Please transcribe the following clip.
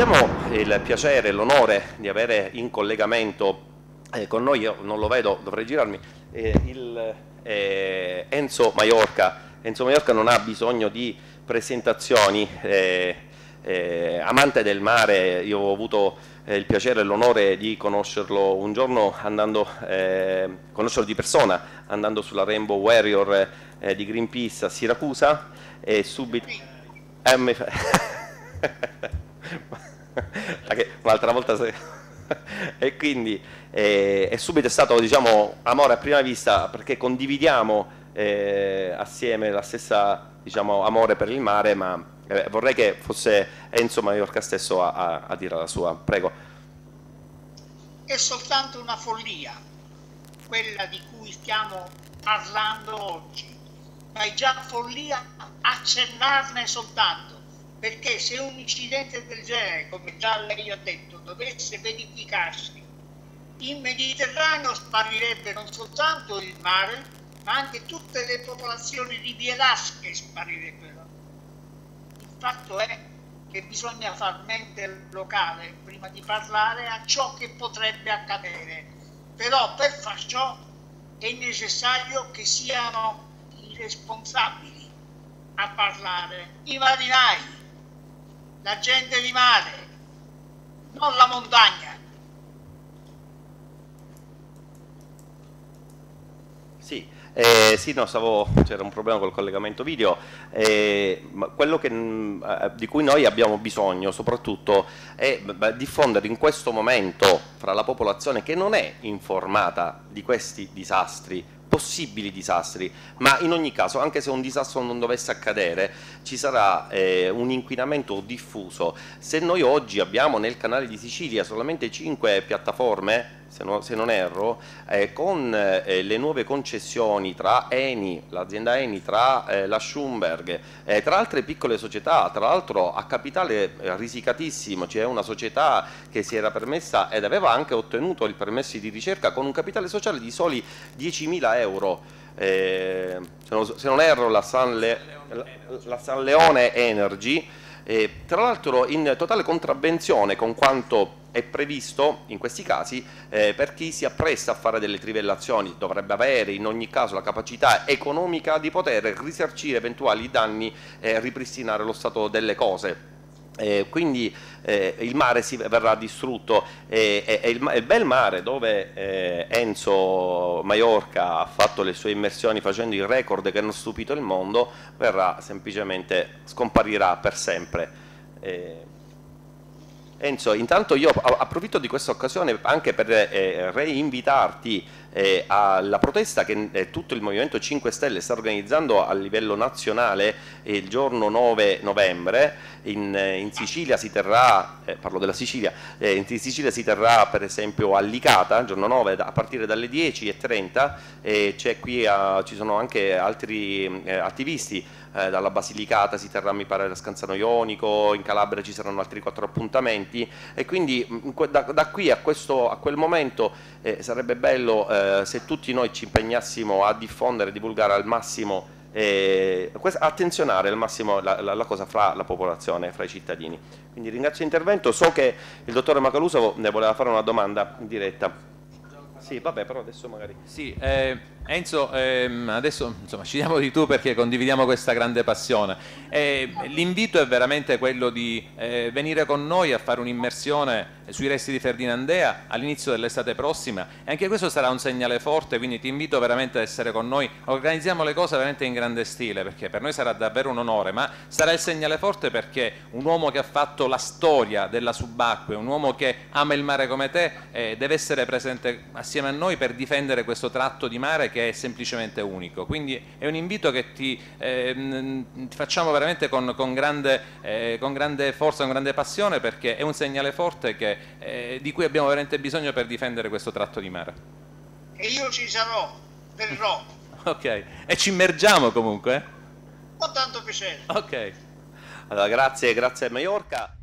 Abbiamo il piacere e l'onore di avere in collegamento con noi, io non lo vedo, dovrei girarmi, Enzo Maiorca. Enzo Maiorca non ha bisogno di presentazioni, amante del mare. Io ho avuto il piacere e l'onore di conoscerlo un giorno, conoscerlo di persona, andando sulla Rainbow Warrior di Greenpeace a Siracusa e subito... Un'altra volta e quindi è subito stato, diciamo, amore a prima vista, perché condividiamo assieme la stessa, diciamo, amore per il mare, ma vorrei che fosse Enzo Maiorca stesso a dire la sua. Prego. È soltanto una follia quella di cui stiamo parlando oggi, ma è già follia accennarne soltanto, perché se un incidente del genere, come già lei ha detto, dovesse verificarsi, in Mediterraneo sparirebbe non soltanto il mare, ma anche tutte le popolazioni rivierasche sparirebbero. Il fatto è che bisogna far mente locale prima di parlare a ciò che potrebbe accadere, però per far ciò è necessario che siano i responsabili a parlare, i marinai, la gente di mare, non la montagna. Sì, sì, no, c'era un problema col collegamento video, ma quello di cui noi abbiamo bisogno soprattutto è diffondere in questo momento fra la popolazione, che non è informata di questi disastri, possibili disastri, ma in ogni caso, anche se un disastro non dovesse accadere, ci sarà un inquinamento diffuso. Se noi oggi abbiamo nel canale di Sicilia solamente 5 piattaforme, se non erro, con le nuove concessioni tra Eni, l'azienda Eni, tra la Schumberg, tra altre piccole società, tra l'altro a capitale risicatissimo, c'è una società che si era permessa ed aveva anche ottenuto il permesso di ricerca con un capitale sociale di soli 10.000 euro. Se non erro, la San Leone Energy, tra l'altro in totale contravvenzione con quanto è previsto in questi casi per chi si appresta a fare delle trivellazioni. Dovrebbe avere in ogni caso la capacità economica di poter risarcire eventuali danni e ripristinare lo stato delle cose. Quindi il mare verrà distrutto, il bel mare dove Enzo Maiorca ha fatto le sue immersioni facendo i record che hanno stupito il mondo verrà semplicemente, scomparirà per sempre. Enzo, intanto io approfitto di questa occasione anche per reinvitarti alla protesta che tutto il Movimento 5 Stelle sta organizzando a livello nazionale il giorno 9 novembre, in Sicilia si terrà, parlo della Sicilia, in Sicilia si terrà per esempio a Licata, il giorno 9 a partire dalle 10:30, ci sono anche altri attivisti. Dalla Basilicata si terrà, mi pare, da Scanzano Ionico, in Calabria ci saranno altri 4 appuntamenti, e quindi da qui a quel momento sarebbe bello se tutti noi ci impegnassimo a diffondere, divulgare al massimo, attenzionare al massimo la cosa fra la popolazione, fra i cittadini. Quindi ringrazio l'intervento, so che il dottore Macaluso ne voleva fare una domanda in diretta. Sì, vabbè, però adesso magari... Sì, Enzo, adesso insomma, ci diamo di tu perché condividiamo questa grande passione. L'invito è veramente quello di venire con noi a fare un'immersione sui resti di Ferdinandea all'inizio dell'estate prossima, e anche questo sarà un segnale forte, quindi ti invito veramente ad essere con noi. Organizziamo le cose veramente in grande stile, perché per noi sarà davvero un onore, ma sarà il segnale forte, perché un uomo che ha fatto la storia della subacquea, un uomo che ama il mare come te, deve essere presente assieme a noi per difendere questo tratto di mare che è semplicemente unico. Quindi è un invito che ti facciamo veramente con grande forza, con grande passione, perché è un segnale forte che di cui abbiamo veramente bisogno per difendere questo tratto di mare. E io ci sarò, verrò. Ok, e ci immergiamo comunque? Ho tanto piacere. Ok, allora grazie Maiorca.